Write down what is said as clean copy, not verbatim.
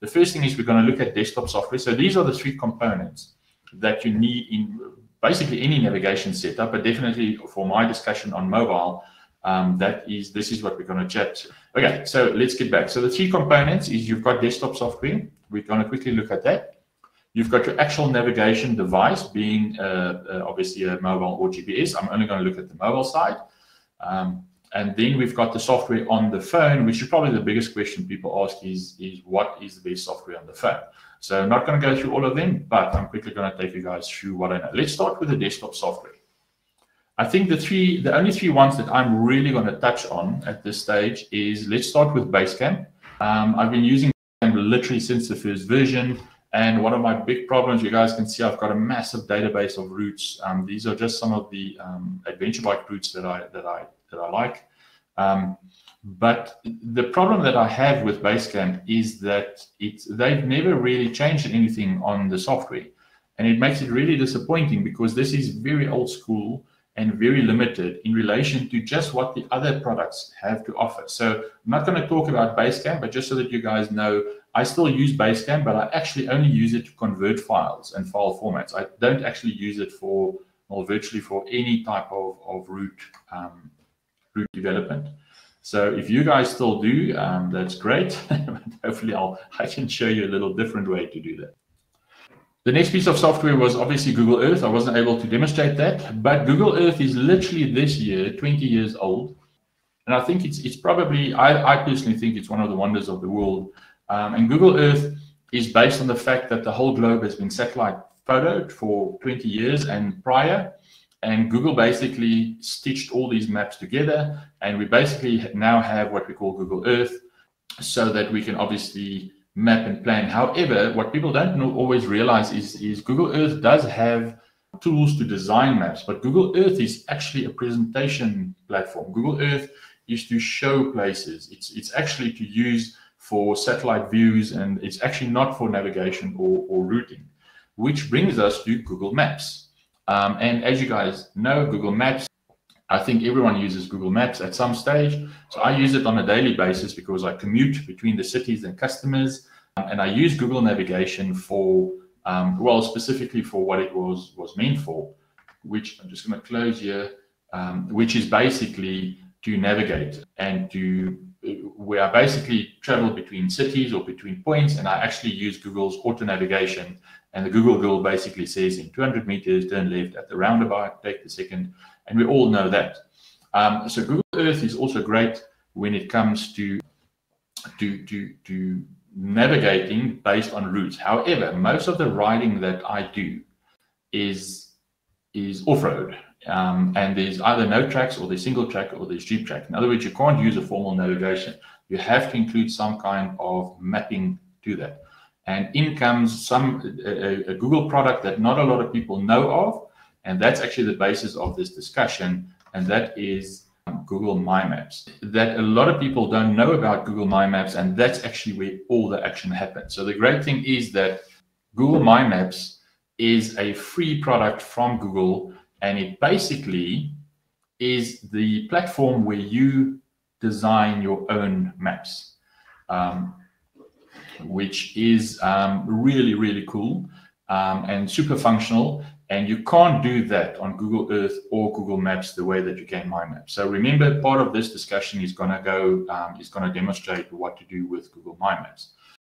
The first thing is we're going to look at desktop software. So these are the three components that you need in basically any navigation setup, but definitely for my discussion on mobile, this is what we're going to chat. Okay, so let's get back. So the three components is you've got desktop software. We're going to quickly look at that. You've got your actual navigation device being obviously a mobile or GPS. I'm only going to look at the mobile side. And then we've got the software on the phone, which is probably the biggest question people ask is what is the best software on the phone? So I'm not going to go through all of them, but I'm quickly going to take you guys through what I know. Let's start with the desktop software. I think the only three ones that I'm really going to touch on at this stage is let's start with Basecamp. I've been using Basecamp literally since the first version. And one of my big problems, you guys can see, I've got a massive database of routes. These are just some of the adventure bike routes that I like. But the problem that I have with Basecamp is that they've never really changed anything on the software. And it makes it really disappointing because this is very old school and very limited in relation to just what the other products have to offer. So I'm not going to talk about Basecamp, but just so that you guys know, I still use Basecamp, but I actually only use it to convert files and file formats. I don't actually use it for, well, virtually for any type of route development. So if you guys still do, that's great. Hopefully I can show you a little different way to do that. The next piece of software was obviously Google Earth. I wasn't able to demonstrate that, but Google Earth is literally this year 20 years old. And I think it's probably, I personally think it's one of the wonders of the world. And Google Earth is based on the fact that the whole globe has been satellite photoed for 20 years and prior. And Google basically stitched all these maps together. And we basically now have what we call Google Earth so that we can obviously map and plan. However, what people don't always realize is Google Earth does have tools to design maps, but Google Earth is actually a presentation platform. Google Earth is to show places. It's actually to use for satellite views, and it's actually not for navigation or routing, which brings us to Google Maps. And as you guys know, Google Maps, I think everyone uses Google Maps at some stage. So I use it on a daily basis because I commute between the cities and customers. And I use Google Navigation for, well, specifically for what it was meant for, which I'm just going to close here, which is basically to navigate and to where I basically travel between cities or between points. And I actually use Google's auto navigation. And the Google Girl basically says in 200 meters, turn left at the roundabout, take the second. And we all know that. So Google Earth is also great when it comes to navigating based on routes. However, most of the riding that I do is off-road. And there's either no tracks or there's single track or there's jeep track. In other words, you can't use a formal navigation. You have to include some kind of mapping to that. And in comes a Google product that not a lot of people know of. And that's actually the basis of this discussion, and that is Google My Maps. That a lot of people don't know about Google My Maps, and that's actually where all the action happens. So the great thing is that Google My Maps is a free product from Google, and it basically is the platform where you design your own maps, which is really, really cool and super functional. And you can't do that on Google Earth or Google Maps the way that you can My Maps. So remember, part of this discussion is going to demonstrate what to do with Google My Maps.